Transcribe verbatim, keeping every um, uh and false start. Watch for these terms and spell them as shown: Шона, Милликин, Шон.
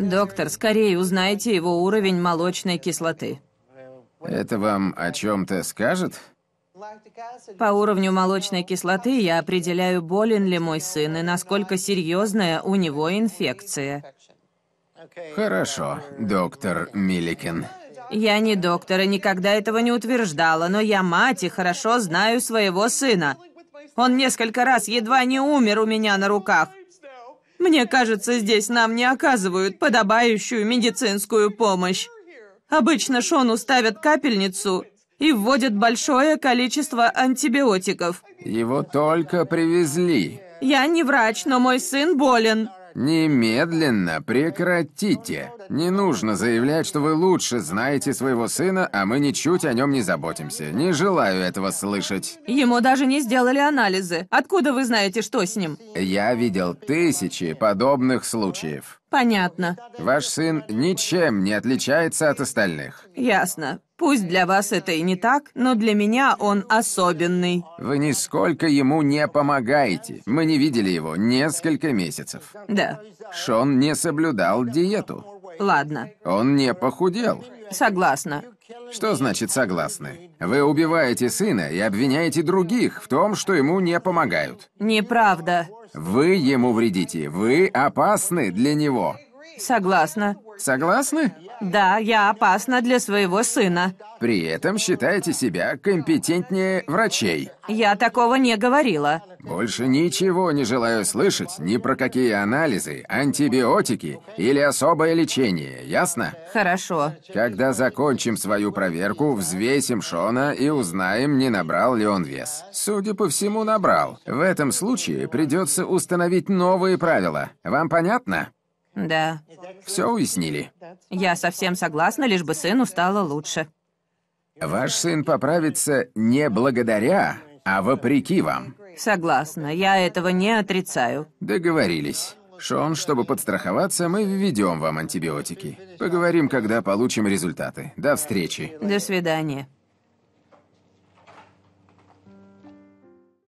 Доктор, скорее узнайте его уровень молочной кислоты. Это вам о чем-то скажет? По уровню молочной кислоты я определяю, болен ли мой сын и насколько серьезная у него инфекция. Хорошо, доктор Милликин. Я не доктор и никогда этого не утверждала, но я мать и хорошо знаю своего сына. Он несколько раз едва не умер у меня на руках. Мне кажется, здесь нам не оказывают подобающую медицинскую помощь. Обычно Шону ставят капельницу и вводят большое количество антибиотиков. Его только привезли. Я не врач, но мой сын болен. Немедленно прекратите. Не нужно заявлять, что вы лучше знаете своего сына, а мы ничуть о нем не заботимся. Не желаю этого слышать. Ему даже не сделали анализы. Откуда вы знаете, что с ним? Я видел тысячи подобных случаев. Понятно. Ваш сын ничем не отличается от остальных. Ясно. Пусть для вас это и не так, но для меня он особенный. Вы нисколько ему не помогаете. Мы не видели его несколько месяцев. Да. Шон не соблюдал диету. Ладно. Он не похудел. Согласна. Что значит согласны? Вы убиваете сына и обвиняете других в том, что ему не помогают. Неправда. Вы ему вредите. Вы опасны для него. Согласна. Согласны? Да, я опасна для своего сына. При этом считаете себя компетентнее врачей. Я такого не говорила. Больше ничего не желаю слышать ни про какие анализы, антибиотики или особое лечение, ясно? Хорошо. Когда закончим свою проверку, взвесим Шона и узнаем, не набрал ли он вес. Судя по всему, набрал. В этом случае придется установить новые правила. Вам понятно? Да. Все уяснили. Я совсем согласна, лишь бы сыну стало лучше. Ваш сын поправится не благодаря, а вопреки вам. Согласна, я этого не отрицаю. Договорились. Шон, чтобы подстраховаться, мы введем вам антибиотики. Поговорим, когда получим результаты. До встречи. До свидания.